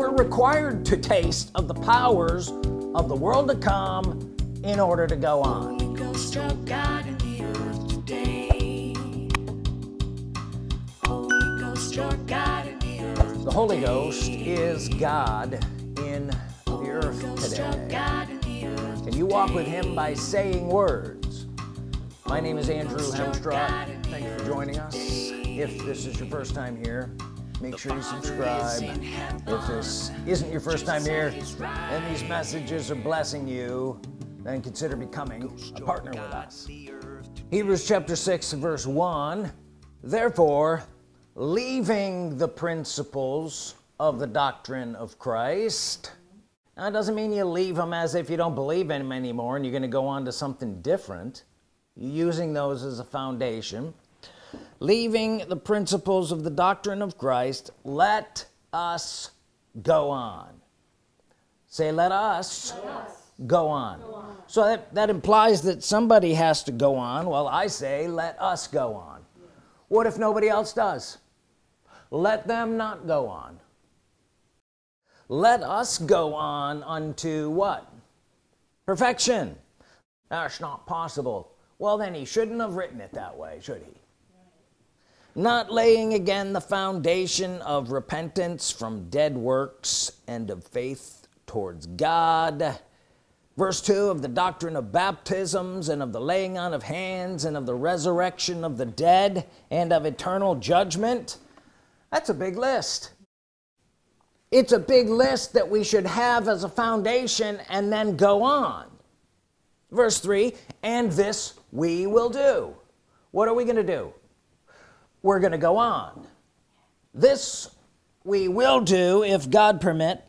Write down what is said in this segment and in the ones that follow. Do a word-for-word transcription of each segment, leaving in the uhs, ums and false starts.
we're required to taste of the powers of the world to come in order to go on. The Holy Ghost is God in the earth today. Can you walk with Him by saying words? My name is Andrew Hemstrought. Thanks for joining us. If this is your first time here, make sure you subscribe. If this isn't your first time here and these messages are blessing you, then consider becoming a partner with us. Hebrews chapter six, verse one, therefore, leaving the principles of the doctrine of Christ. Now, it doesn't mean you leave them as if you don't believe in them anymore and you're going to go on to something different. You're using those as a foundation. Leaving the principles of the doctrine of Christ, let us go on. Say, let us, let us. Go on. Go on. So that, that implies that somebody has to go on. Well, I say, let us go on. Yeah. What if nobody else does? Let them not go on. Let us go on unto what? Perfection. That's not possible. Well, then he shouldn't have written it that way, should he? Not laying again the foundation of repentance from dead works and of faith towards God. Verse two, of the doctrine of baptisms and of the laying on of hands and of the resurrection of the dead and of eternal judgment. That's a big list. It's a big list that we should have as a foundation and then go on. Verse three, and this we will do. What are we going to do? We're going to go on. This we will do if God permit.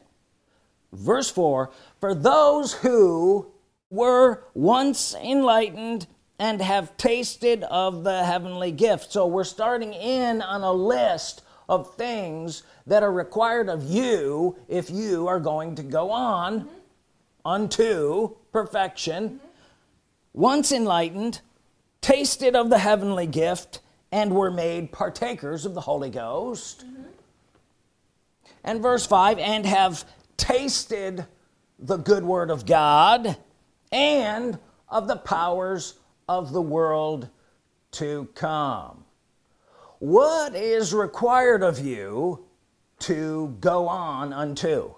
Verse four, for those who were once enlightened and have tasted of the heavenly gift. So we're starting in on a list of things that are required of you if you are going to go on mm-hmm. unto perfection. Mm-hmm. Once enlightened, tasted of the heavenly gift, and were made partakers of the Holy Ghost. Mm-hmm. And verse five, and have tasted the good word of God and of the powers of the world to come. What is required of you to go on unto?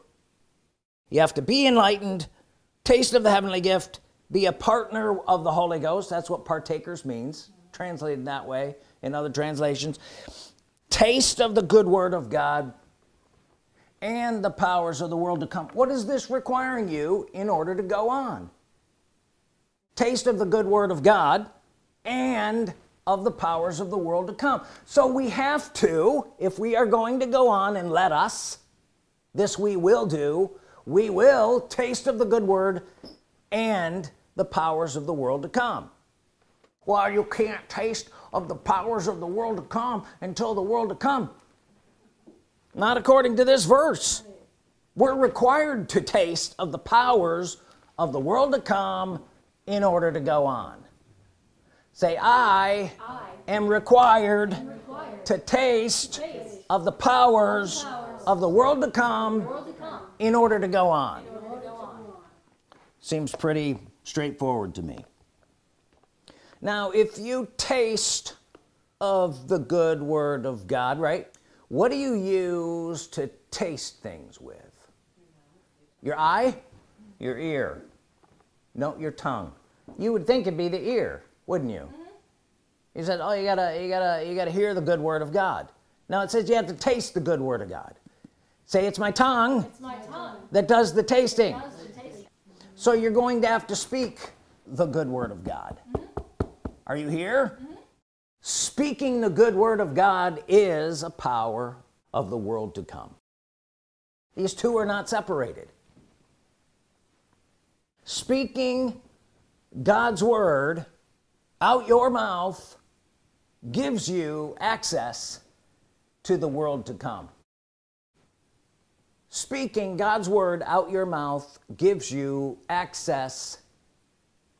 You have to be enlightened, taste of the heavenly gift, be a partner of the Holy Ghost. That's what partakers means, translated that way in other translations. Taste of the good word of God and the powers of the world to come. What is this requiring you in order to go on? Taste of the good word of God and of the powers of the world to come. So we have to, if we are going to go on, and let us, this we will do, we will taste of the good word and the powers of the world to come. Well, you can't taste of the powers of the world to come until the world to come. Not according to this verse. We're required to taste of the powers of the world to come in order to go on. Say, I, I am, required am required to taste, to taste of the powers, powers of the world to come, world to come in order to go on. Order to go on. Seems pretty straightforward to me. Now, if you taste of the good word of God, right, what do you use to taste things with? Your eye? Your ear? No, your tongue. You would think it'd be the ear, wouldn't you? You said, oh, you gotta, you gotta, you gotta hear the good word of God. Now, it says you have to taste the good word of God. Say, it's my tongue, it's my tongue. That does the tasting. Does the tasting. So you're going to have to speak the good word of God. Mm-hmm. Are you here? Mm-hmm. Speaking the good word of God is a power of the world to come. These two are not separated. Speaking God's word out your mouth gives you access to the world to come. Speaking God's word out your mouth gives you access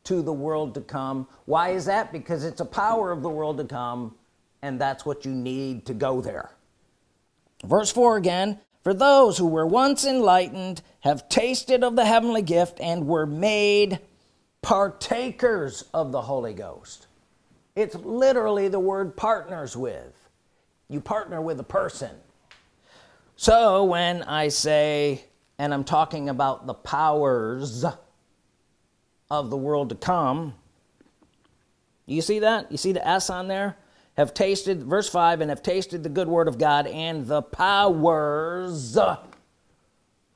to the world to come. Why is that? Because it's a power of the world to come, and that's what you need to go there. Verse four again, For those who were once enlightened have tasted of the heavenly gift and were made partakers of the Holy Ghost. It's literally the word partners with. You partner with a person. So when I say, and I'm talking about the powers of the world to come, you see that? You see the S on there? Have tasted, verse five, and have tasted the good word of God, and the powers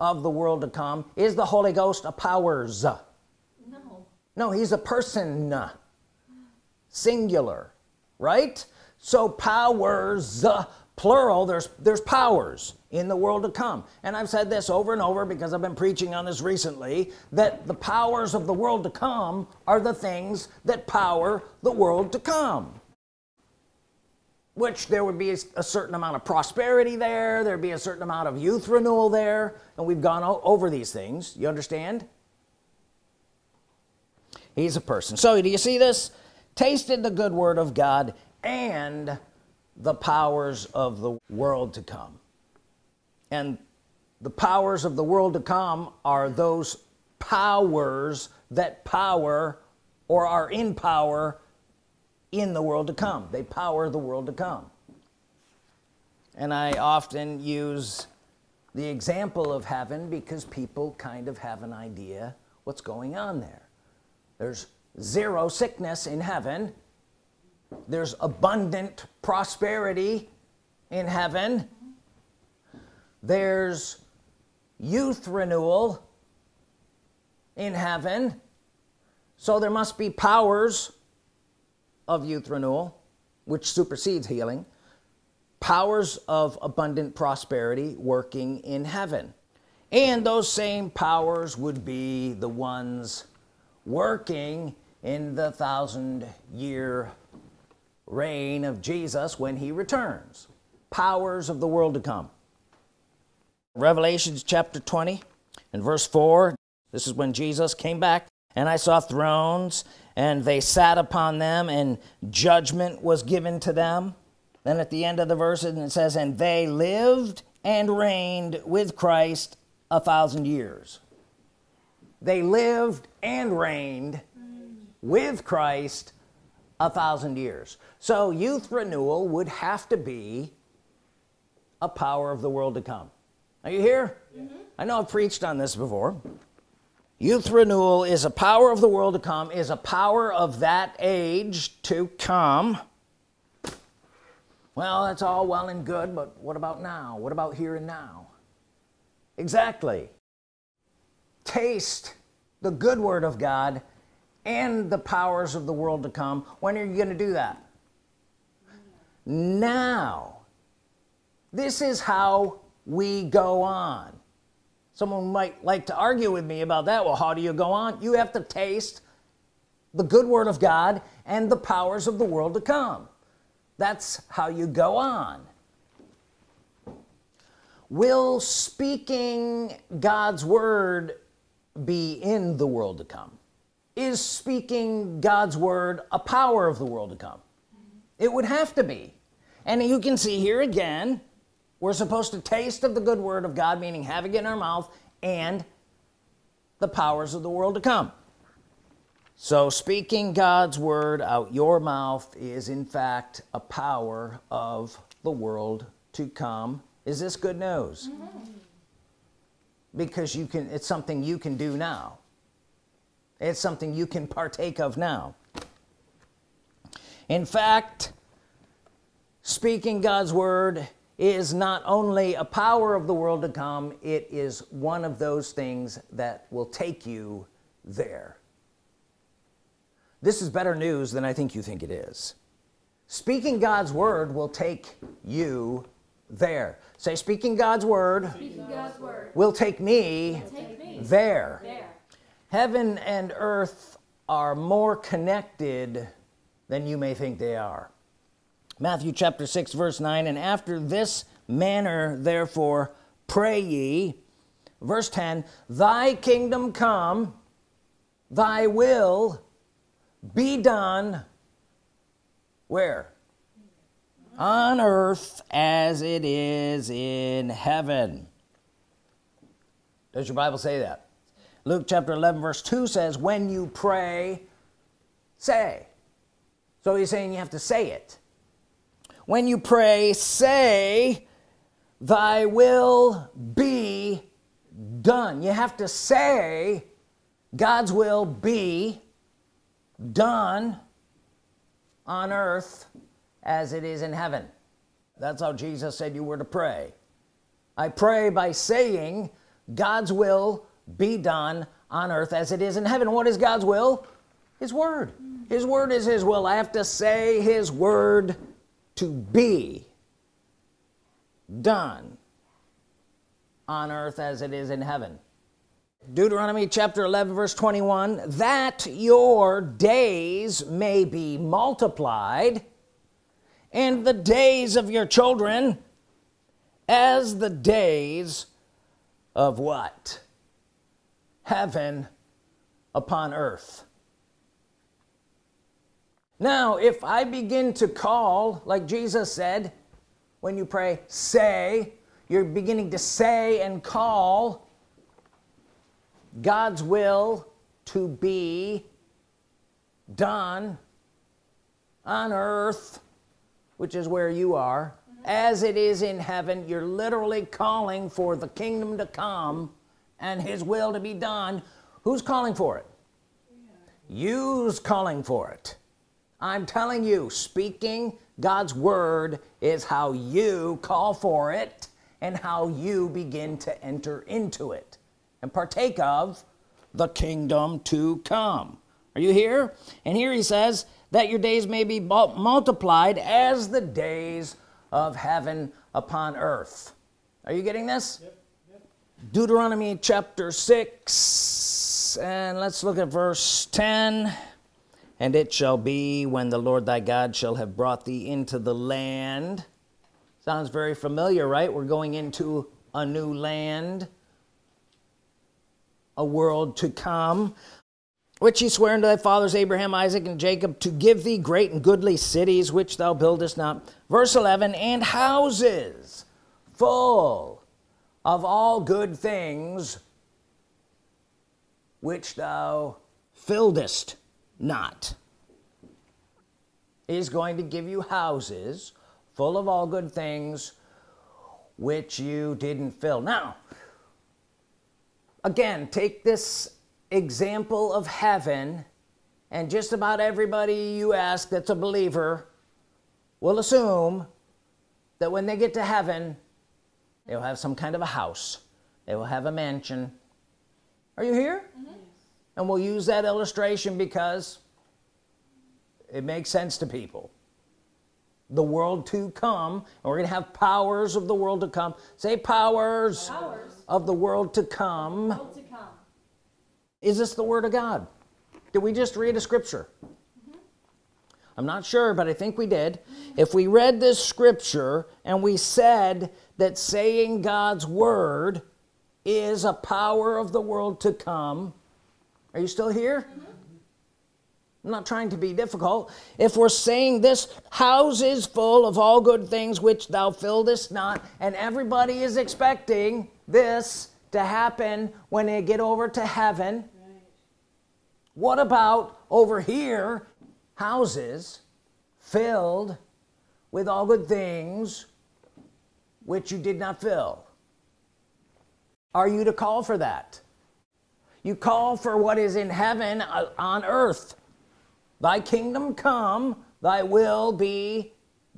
of the world to come. Is the Holy Ghost a powers? No. No, he's a person. Singular, right? So powers, plural, there's, there's powers in the world to come. And I've said this over and over because I've been preaching on this recently, that the powers of the world to come are the things that power the world to come. Which there would be a certain amount of prosperity there, there'd be a certain amount of youth renewal there, and we've gone over these things. You understand? He's a person. So do you see this? Tasted the good word of God and the powers of the world to come. And the powers of the world to come are those powers that power or are in power in the world to come. They power the world to come. And I often use the example of heaven because people kind of have an idea what's going on there. There's zero sickness in heaven. There's abundant prosperity in heaven. There's youth renewal in heaven. So there must be powers of youth renewal, which supersedes healing, powers of abundant prosperity working in heaven. And those same powers would be the ones working in the thousand year reign of Jesus when he returns. Powers of the world to come. Revelation chapter twenty and verse four, this is when Jesus came back. And I saw thrones, and they sat upon them, and judgment was given to them. Then at the end of the verse, and it says, and they lived and reigned with Christ a thousand years. They lived and reigned with Christ a thousand years. So youth renewal would have to be a power of the world to come. Are you here? Mm-hmm. I know I've preached on this before. Youth renewal is a power of the world to come, is a power of that age to come. Well, that's all well and good, but what about now? What about here and now? Exactly. Taste the good word of God and the powers of the world to come. When are you going to do that? Now. This is how we go on. Someone might like to argue with me about that. Well, how do you go on? You have to taste the good word of God and the powers of the world to come. That's how you go on. Will speaking God's word be in the world to come? Is speaking God's word a power of the world to come? It would have to be. And you can see here again, we're supposed to taste of the good word of God, meaning have it in our mouth, and the powers of the world to come. So speaking God's word out your mouth is in fact a power of the world to come. Is this good news? Mm-hmm. Because you can, it's something you can do now. It's something you can partake of now. In fact, speaking God's word is not only a power of the world to come, it is one of those things that will take you there. This is better news than I think you think it is. Speaking God's word will take you there. Say, speaking God's word, speaking God's word will take me, will take me there. there. Heaven and earth are more connected than you may think they are. Matthew chapter six verse nine, and after this manner therefore pray ye. Verse ten, thy kingdom come, thy will be done, where? On earth as it is in heaven. Does your Bible say that? Luke chapter eleven verse two says, when you pray, say. So he's saying you have to say it. When you pray, say, thy will be done. You have to say God's will be done on earth as it is in heaven. That's how Jesus said you were to pray. I pray by saying God's will be done on earth as it is in heaven. What is God's will? His word. His word is his will. I have to say his word to be done on earth as it is in heaven. Deuteronomy chapter eleven verse twenty-one, that your days may be multiplied, and the days of your children as the days of what? Heaven upon earth. Now if I begin to call, like Jesus said, when you pray, say, you're beginning to say and call God's will to be done on earth, which is where you are, as it is in heaven. You're literally calling for the kingdom to come and his will to be done. Who's calling for it? You's calling for it. I'm telling you, speaking God's word is how you call for it and how you begin to enter into it and partake of the kingdom to come. Are you here? And here he says that your days may be multiplied as the days of heaven upon earth. Are you getting this? Yep, yep. Deuteronomy chapter six, and let's look at verse ten. And it shall be when the Lord thy God shall have brought thee into the land. Sounds very familiar, right? We're going into a new land, a world to come, which he sware unto thy fathers Abraham, Isaac, and Jacob, to give thee great and goodly cities which thou buildest not. Verse eleven, and houses full of all good things which thou filledest not. He's going to give you houses full of all good things which you didn't fill. Now again, take this example of heaven, and just about everybody you ask that's a believer will assume that when they get to heaven they will have some kind of a house, they will have a mansion. Are you here? Mm-hmm. And we'll use that illustration because it makes sense to people. The world to come, and we're going to have powers of the world to come. Say powers, powers. Of the world to come. World to come. Is this the word of God? Did we just read a scripture? Mm-hmm. I'm not sure, but I think we did. Mm-hmm. If we read this scripture and we said that saying God's word is a power of the world to come, are you still here? Mm-hmm. I'm not trying to be difficult. If we're saying this, houses full of all good things which thou filledest not, and everybody is expecting this to happen when they get over to heaven, right. What about over here? Houses filled with all good things which you did not fill. Are you to call for that? You call for what is in heaven on earth. Thy kingdom come, thy will be,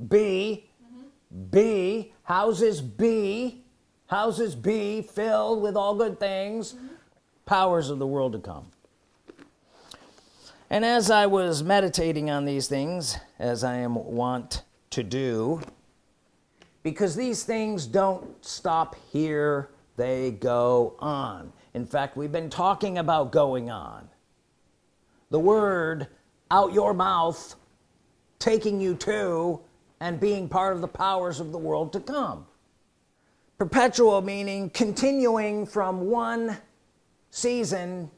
be, mm-hmm. be, houses be, houses be filled with all good things, mm-hmm. powers of the world to come. And as I was meditating on these things, as I am wont to do, because these things don't stop here, they go on. In fact, we've been talking about going on. The word out your mouth, taking you to and being part of the powers of the world to come. Perpetual meaning continuing from one season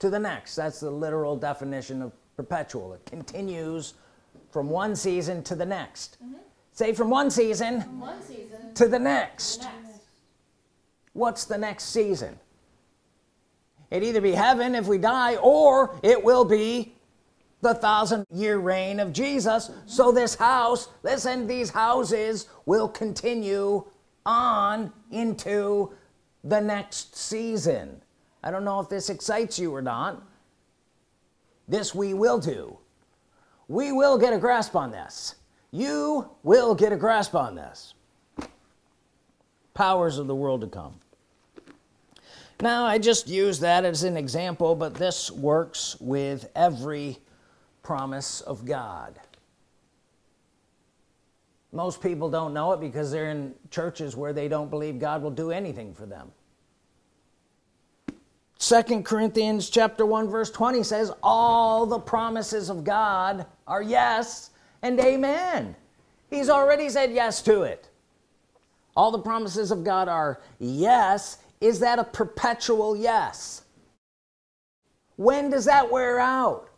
to the next. That's the literal definition of perpetual. It continues from one season to the next. Mm-hmm. Say from one season, from one season to the next. the next. What's the next season? It'd either be heaven if we die, or it will be the thousand year reign of Jesus. So this house, listen, these houses will continue on into the next season. I don't know if this excites you or not. This we will do. We will get a grasp on this. You will get a grasp on this. Powers of the world to come. Now, I just use that as an example, but this works with every promise of God. Most people don't know it because they're in churches where they don't believe God will do anything for them. Second Corinthians chapter one verse twenty says all the promises of God are yes and amen. He's already said yes to it. All the promises of God are yes. Is that a perpetual yes? When does that wear out?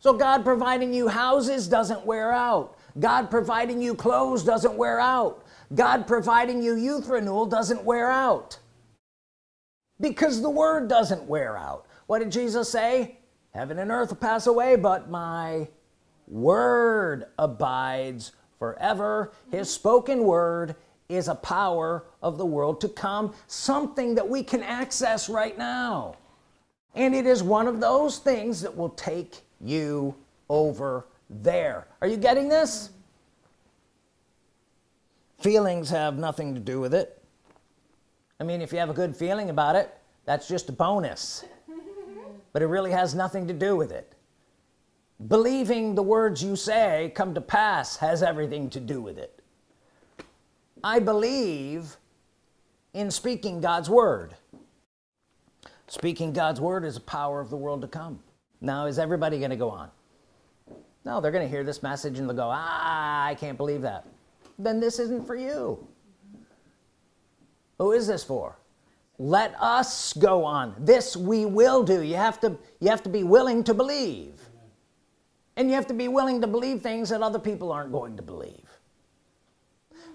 So God providing you houses doesn't wear out. God providing you clothes doesn't wear out. God providing you youth renewal doesn't wear out, because the word doesn't wear out. What did Jesus say? Heaven and earth will pass away, but my word abides forever. His spoken word is a power of the world to come, something that we can access right now, and it is one of those things that will take you over there. Are you getting this? Feelings have nothing to do with it. I mean, if you have a good feeling about it, that's just a bonus, but it really has nothing to do with it. Believing the words you say come to pass has everything to do with it. I believe in speaking God's word. Speaking God's word is a power of the world to come. Now, is everybody going to go on? No, they're going to hear this message and they'll go, ah, I can't believe that. Then this isn't for you. Who is this for? Let us go on. This we will do. You have to, you have to be willing to believe. Amen. And you have to be willing to believe things that other people aren't going to believe.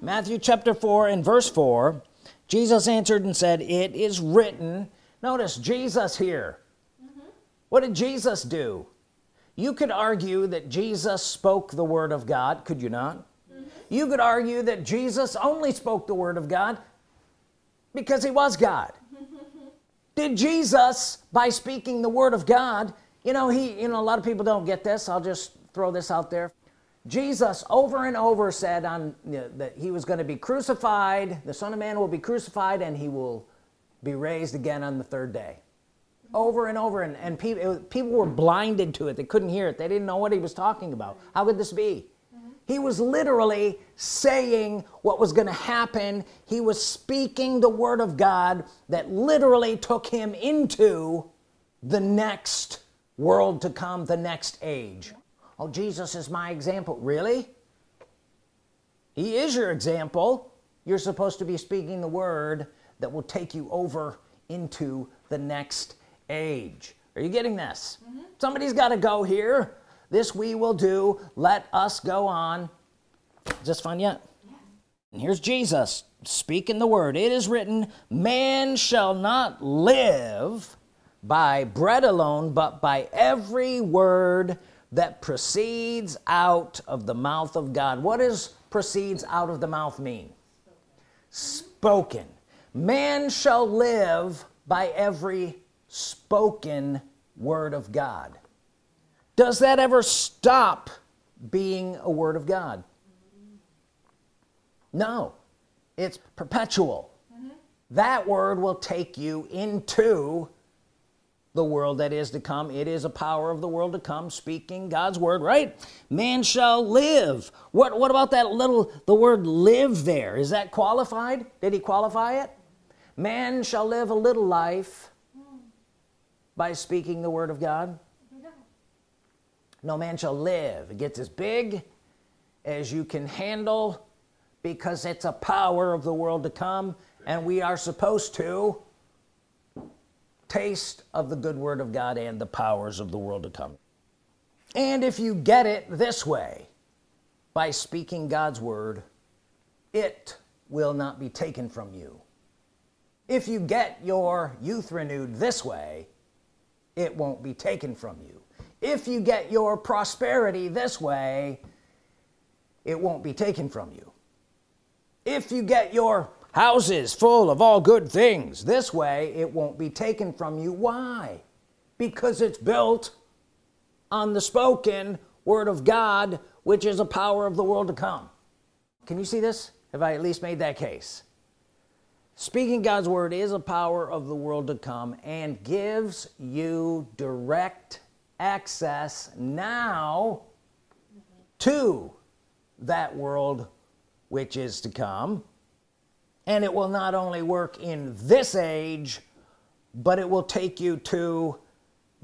Matthew chapter four and verse four, Jesus answered and said, it is written. Notice Jesus here. Mm-hmm. What did Jesus do? You could argue that Jesus spoke the word of God, could you not? Mm-hmm. You could argue that Jesus only spoke the word of God because he was God. Did Jesus, by speaking the word of God, you know, he you know a lot of people don't get this, I'll just throw this out there. Jesus over and over said on you know, that he was going to be crucified, the Son of Man will be crucified, and he will be raised again on the third day. Over and over, and, and pe it, people were blinded to it. They couldn't hear it. They didn't know what he was talking about. How could this be? He was literally saying what was going to happen. He was speaking the word of God that literally took him into the next world to come, the next age. Oh, Jesus is my example. Really? He is your example. You're supposed to be speaking the word that will take you over into the next age. Are you getting this? Mm-hmm. Somebody's got to go here. This we will do. Let us go on. Is this fun yet? Yeah. And here's Jesus speaking the word. It is written, man shall not live by bread alone, but by every word that proceeds out of the mouth of God. What does proceeds out of the mouth mean? Spoken. Man shall live by every spoken word of God. Does that ever stop being a word of God? No, it's perpetual. Mm-hmm. That word will take you into the world that is to come. It is a power of the world to come, speaking God's word, right? Man shall live. What, what about that little, the word live there? Is that qualified? Did he qualify it? Man shall live a little life by speaking the word of God. No man shall live. It gets as big as you can handle, because it's a power of the world to come, and we are supposed to taste of the good word of God and the powers of the world to come. And if you get it this way, by speaking God's word, it will not be taken from you. If you get your youth renewed this way, it won't be taken from you. If you get your prosperity this way, it won't be taken from you. If you get your houses full of all good things this way, it won't be taken from you. Why? Because it's built on the spoken word of God, which is a power of the world to come. Can you see this? Have I at least made that case? Speaking God's word is a power of the world to come and gives you direct access now to that world which is to come. And it will not only work in this age, but it will take you to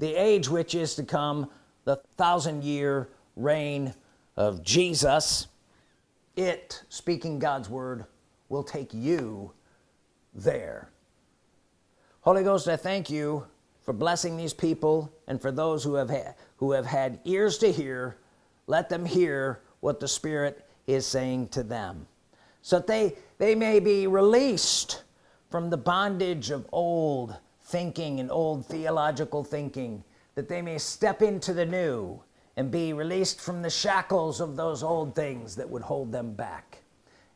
the age which is to come, the thousand year reign of Jesus. It, speaking God's word, will take you there. Holy Ghost, I thank you for blessing these people, and for those who have had who have had ears to hear, let them hear what the Spirit is saying to them, so that they they may be released from the bondage of old thinking and old theological thinking, that they may step into the new and be released from the shackles of those old things that would hold them back.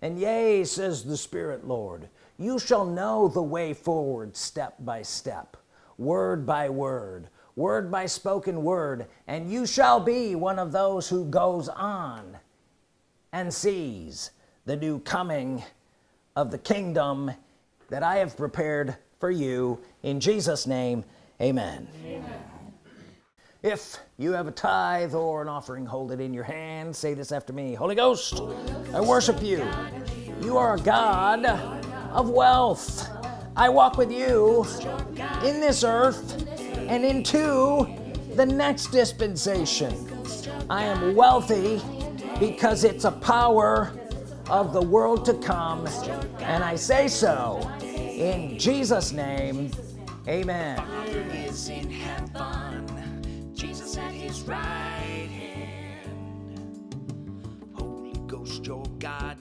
And yea, says the Spirit, Lord, you shall know the way forward, step by step, word by word, word by spoken word, and you shall be one of those who goes on and sees the new coming of the kingdom that I have prepared for you. In Jesus' name, amen. Amen. If you have a tithe or an offering, hold it in your hand. Say this after me. Holy Ghost, I worship you. You are a God of wealth. I walk with you in this earth and into the next dispensation. I am wealthy because it's a power of the world to come, and I say so in Jesus' name. Amen. Jesus at his right hand. Holy Ghost, your God.